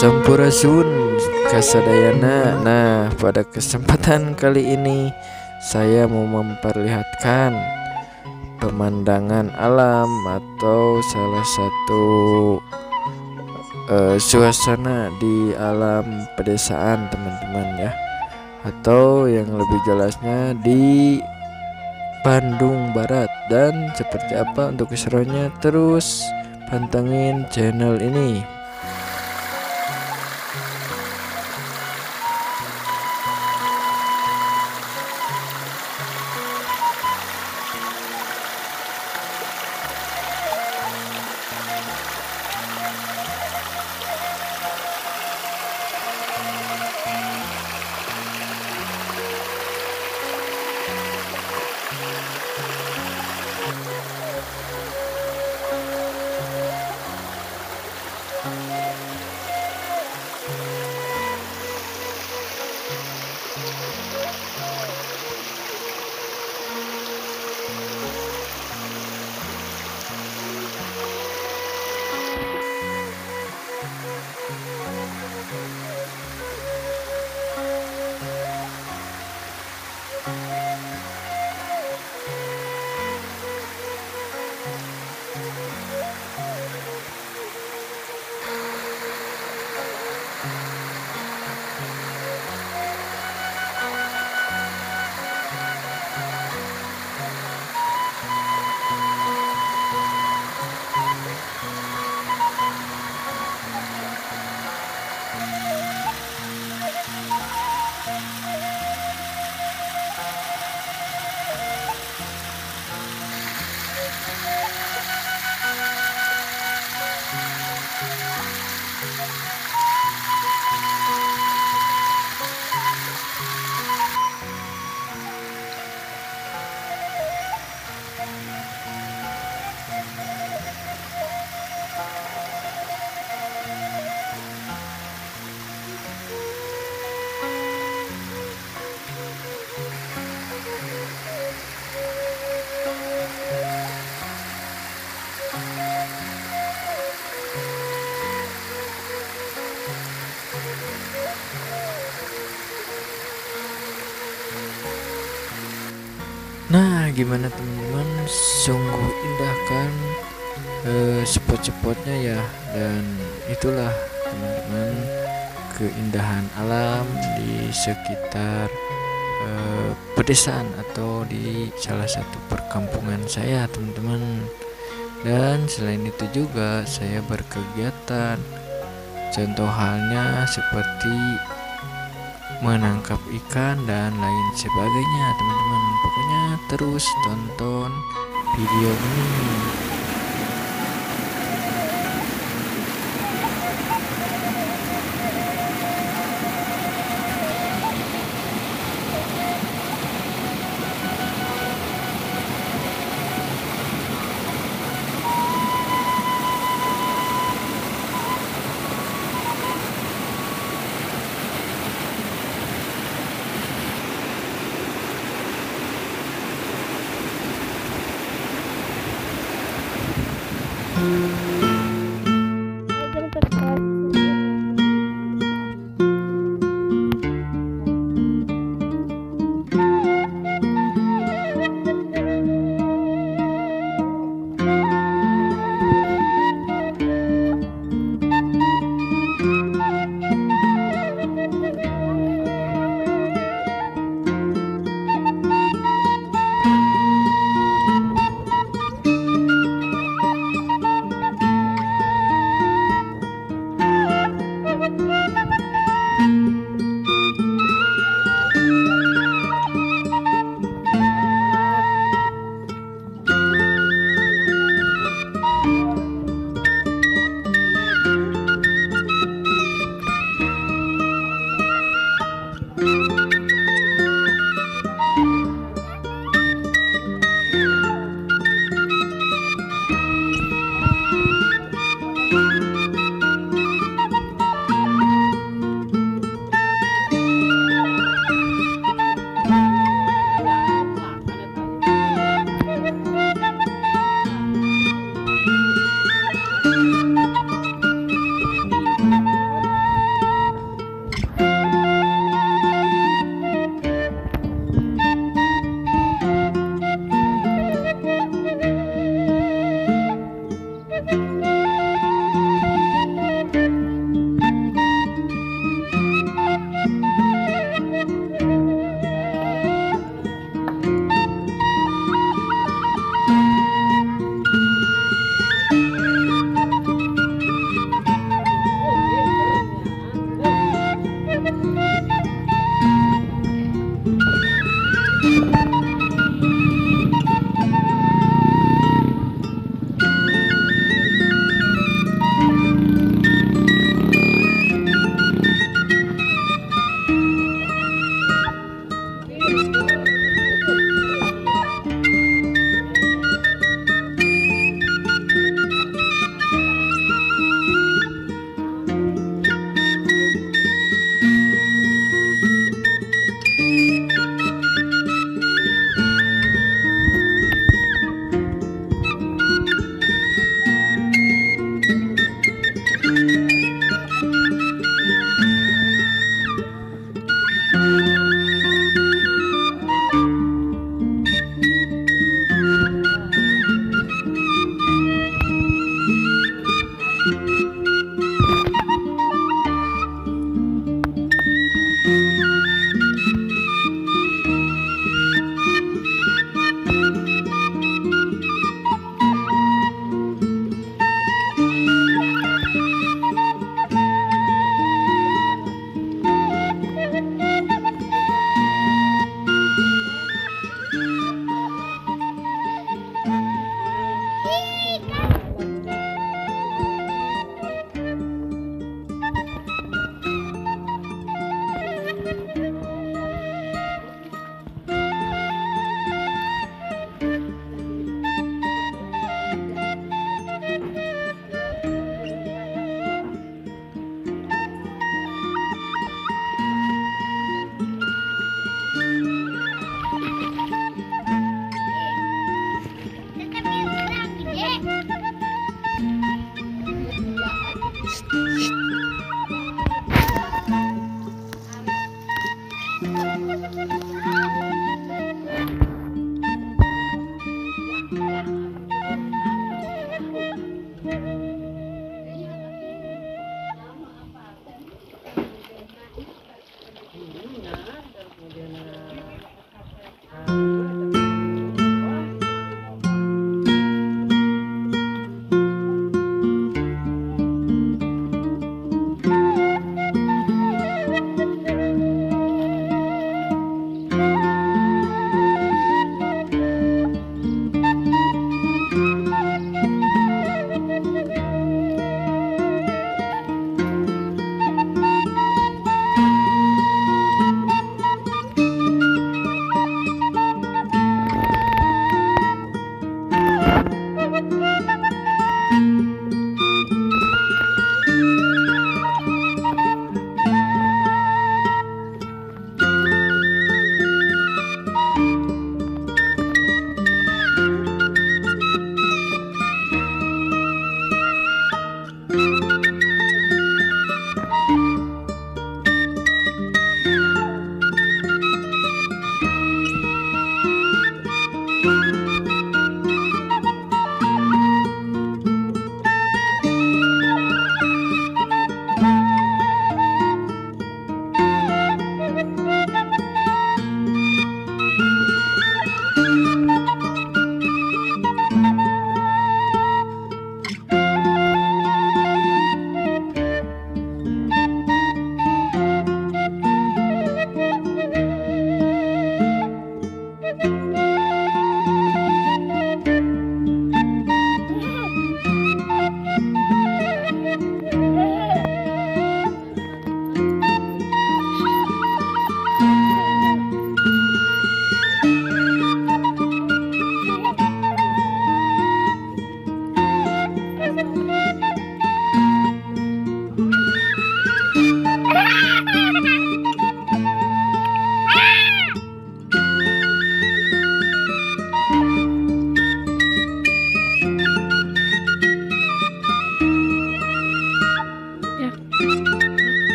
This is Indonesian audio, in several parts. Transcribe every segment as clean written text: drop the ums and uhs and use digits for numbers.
Sampurasun kasadayana. Nah, pada kesempatan kali ini saya mau memperlihatkan pemandangan alam atau salah satu suasana di alam pedesaan teman-teman ya, atau yang lebih jelasnya di Bandung Barat. Dan seperti apa untuk keseruannya, terus pantengin channel ini. Nah, gimana teman-teman, sungguh indah kan spot-spotnya ya. Dan itulah teman-teman keindahan alam di sekitar pedesaan atau di salah satu perkampungan saya teman-teman. Dan selain itu juga saya berkegiatan, contoh halnya seperti menangkap ikan dan lain sebagainya teman-teman. Pokoknya terus tonton video ini.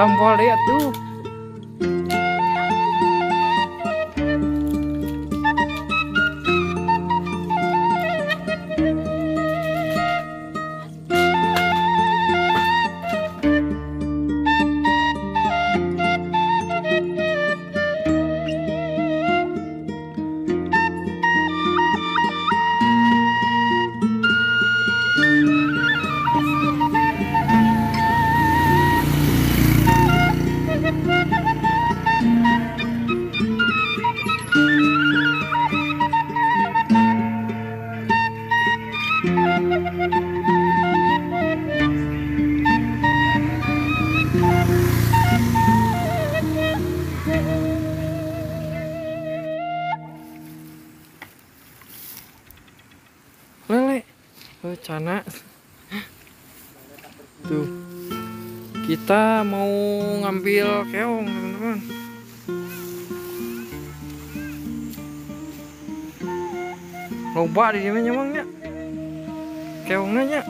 Tambol deh tuh. Cana tuh kita mau ngambil keong teman-teman. Loba di sini nyemangnya keongnya.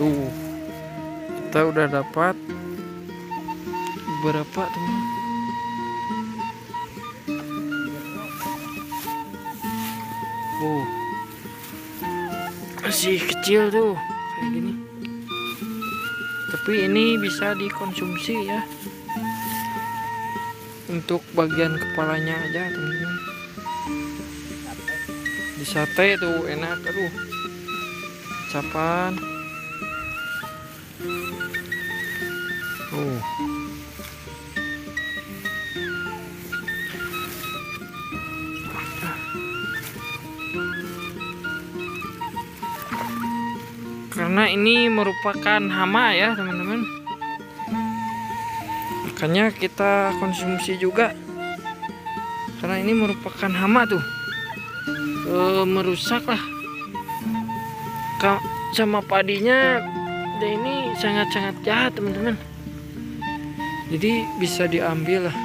Tuh kita udah dapat beberapa teman. Masih kecil tuh kayak gini, tapi ini bisa dikonsumsi ya, untuk bagian kepalanya aja teman-teman. Di sate tuh enak, aduh capan. Karena ini merupakan hama ya teman-teman, makanya kita konsumsi juga, karena ini merupakan hama tuh, merusak lah sama padinya. Dan ini sangat-sangat jahat teman-teman, jadi bisa diambil lah.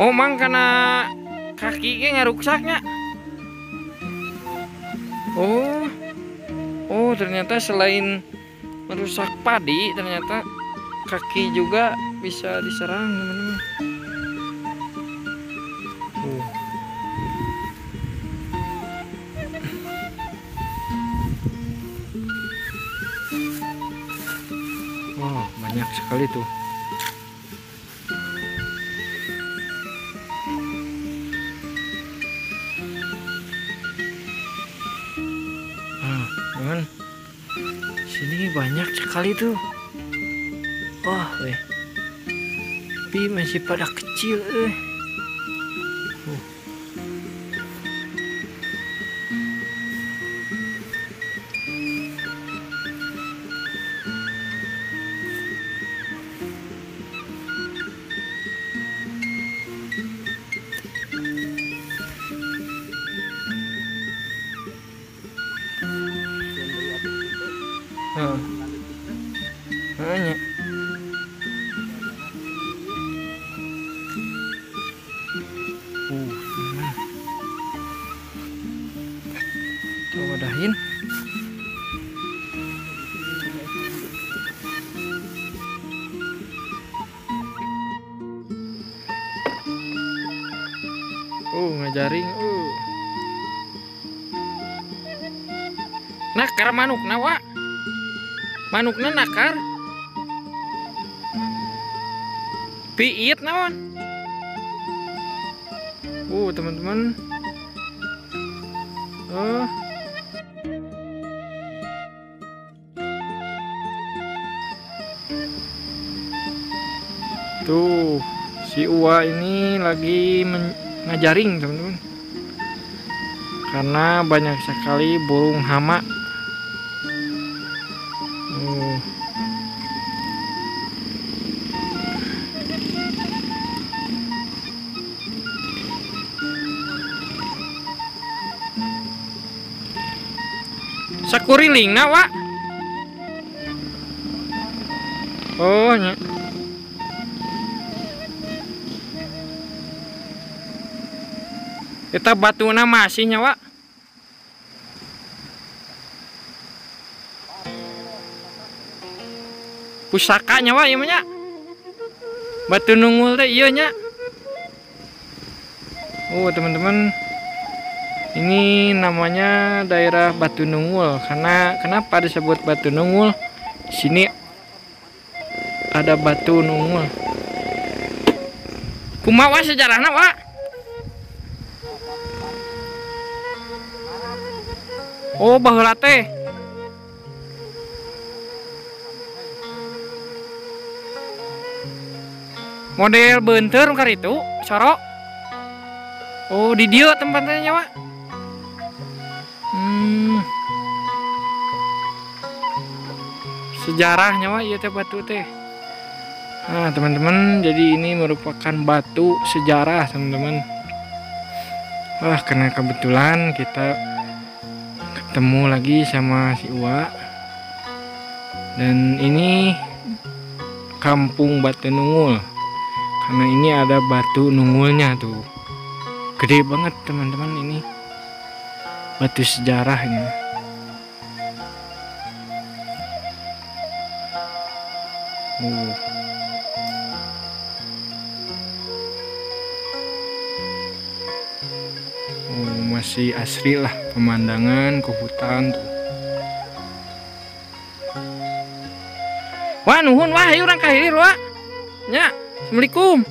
Oh mang karena kakinya ngarusaknya. Oh ternyata selain merusak padi, ternyata kaki juga bisa diserang teman-teman. Wow, banyak sekali tuh. Sini banyak sekali tuh. Wah, tapi masih pada kecil. Banyak. Kita wadahin. Ngajaring. Nah, karena manuk nawa. Manukna nakar piit naon. Teman-teman. Tuh, si Uwa ini lagi ngajaring, teman-teman. Karena banyak sekali burung hama. Sakuriling na wa. Oh nya. Eta batuna masih nyawa. Pusaka nyawa ieu nya. Batu Nunggul teh ieu nya. Oh, teman-teman. Ini namanya daerah Batu Nunggul. Karena kenapa disebut Batu Nunggul? Di sini ada Batu Nunggul. Kumaha sejarahna, Pak? Oh, baheula teh. Model beunteur karitu, soro. Oh, di dieu tempatnya nyawa. Sejarahnya wah, iya teh batu teh. Nah, teman-teman, jadi ini merupakan batu sejarah, teman-teman. Wah, karena kebetulan kita ketemu lagi sama si Uwa. Dan ini kampung Batu Nunggul. Karena ini ada batu nunggulnya tuh. Gede banget, teman-teman, ini. Batu sejarahnya. Masih asri lah pemandangan ke hutan tuh. Wah, nuhun wah, ayo urang ka hilir wah. Nya, assalamualaikum.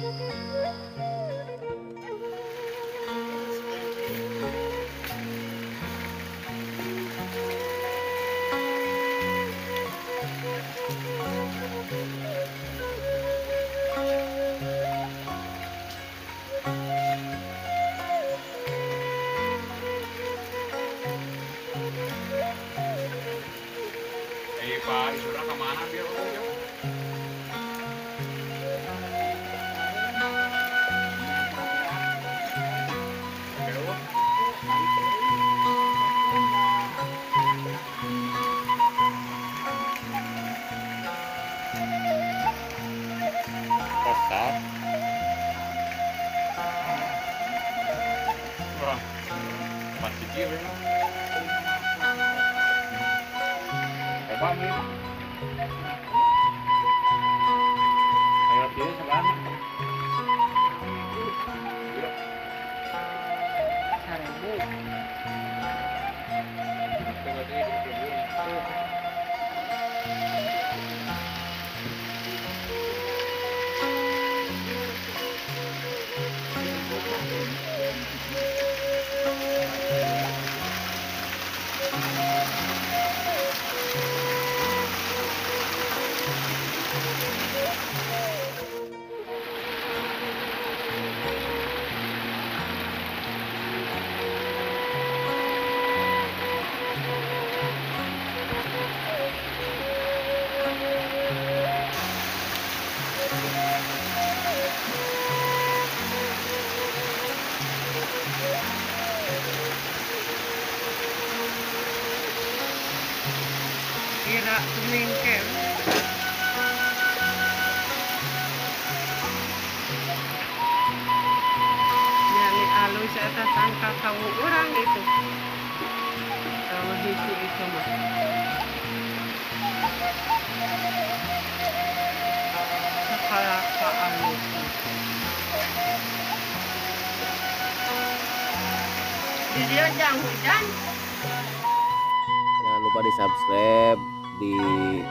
Jangan lupa di subscribe, di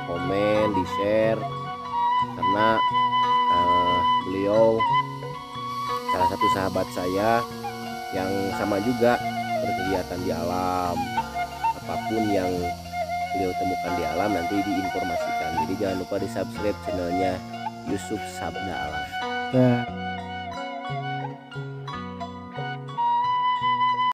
komen, di share, karena beliau salah satu sahabat saya yang sama juga berkegiatan di alam. Apapun yang beliau temukan di alam nanti diinformasikan. Jadi jangan lupa di subscribe channelnya Yusup Sabda Alam.